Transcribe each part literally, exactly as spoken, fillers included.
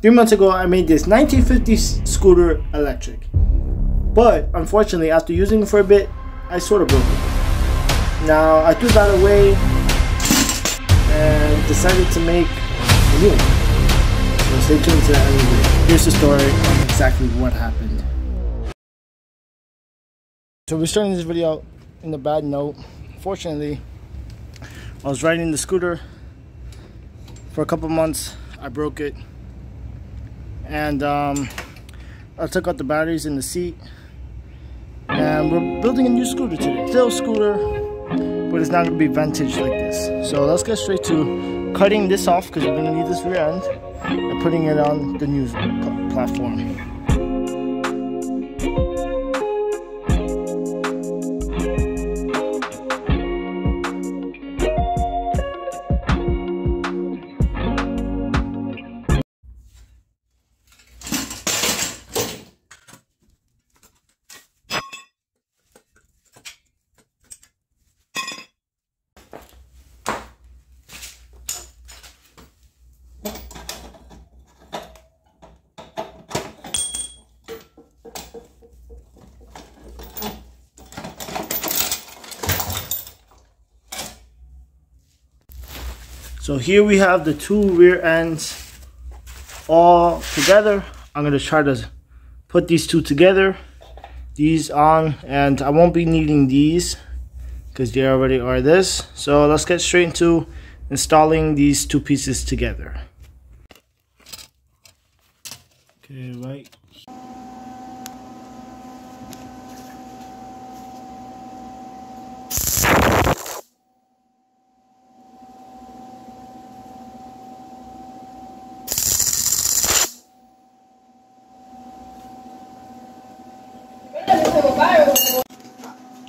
Three months ago, I made this nineteen fifty scooter electric, but unfortunately, after using it for a bit, I sort of broke it. Now, I threw that away and decided to make a new one. So stay tuned to that anyway. Here's the story on exactly what happened. So we're starting this video in a bad note. Fortunately, I was riding the scooter for a couple months. I broke it, and um, I took out the batteries in the seat, and we're building a new scooter today. Still scooter, but it's not gonna be vintage like this. So let's get straight to cutting this off because we're gonna need this rear end and putting it on the new platform. So here we have the two rear ends all together. I'm going to try to put these two together, these on, and I won't be needing these because they already are this. So let's get straight into installing these two pieces together. Okay, right.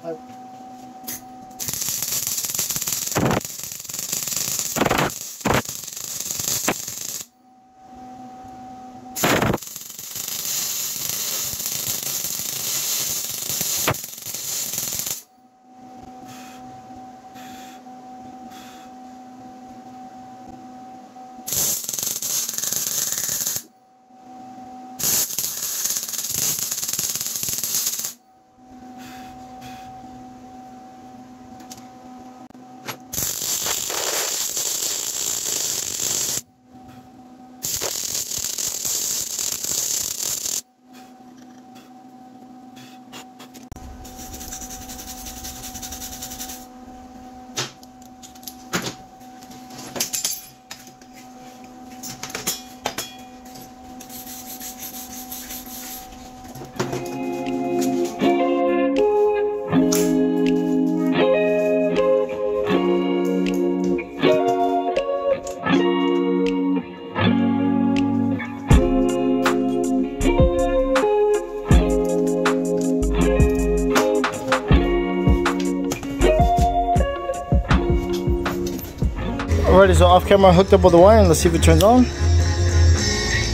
Alrighty, so off camera I hooked up with the wire and let's see if it turns on.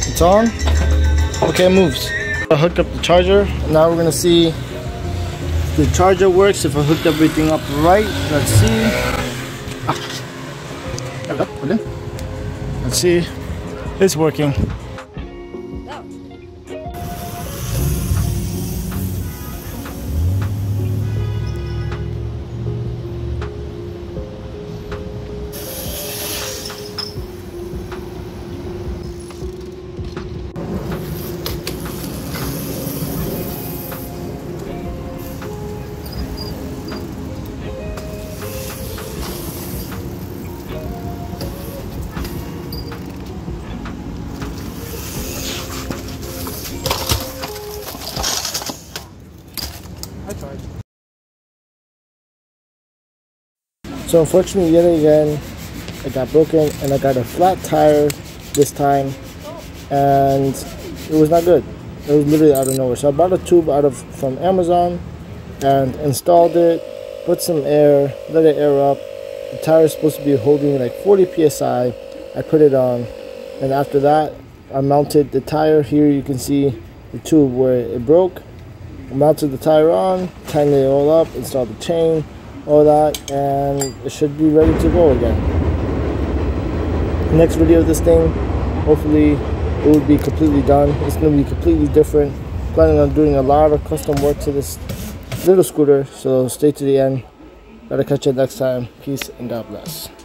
It's on. Okay, it moves. I hooked up the charger and now we're gonna see if the charger works, if I hooked everything up right. Let's see. Ah. There we go. Put it in. Let's see. It's working. So unfortunately, yet again, I got broken and I got a flat tire this time, and it was not good. It was literally out of nowhere. So I bought a tube out of from Amazon and installed it, put some air, let it air up. The tire is supposed to be holding like forty P S I. I put it on, and after that, I mounted the tire. Here you can see the tube where it broke. I mounted the tire on, tightened it all up, installed the chain, all that, and it should be ready to go again. Next video of this thing, hopefully it would be completely done. It's going to be completely different. Planning on doing a lot of custom work to this little scooter, so stay to the end. Gotta catch you next time. Peace and God bless.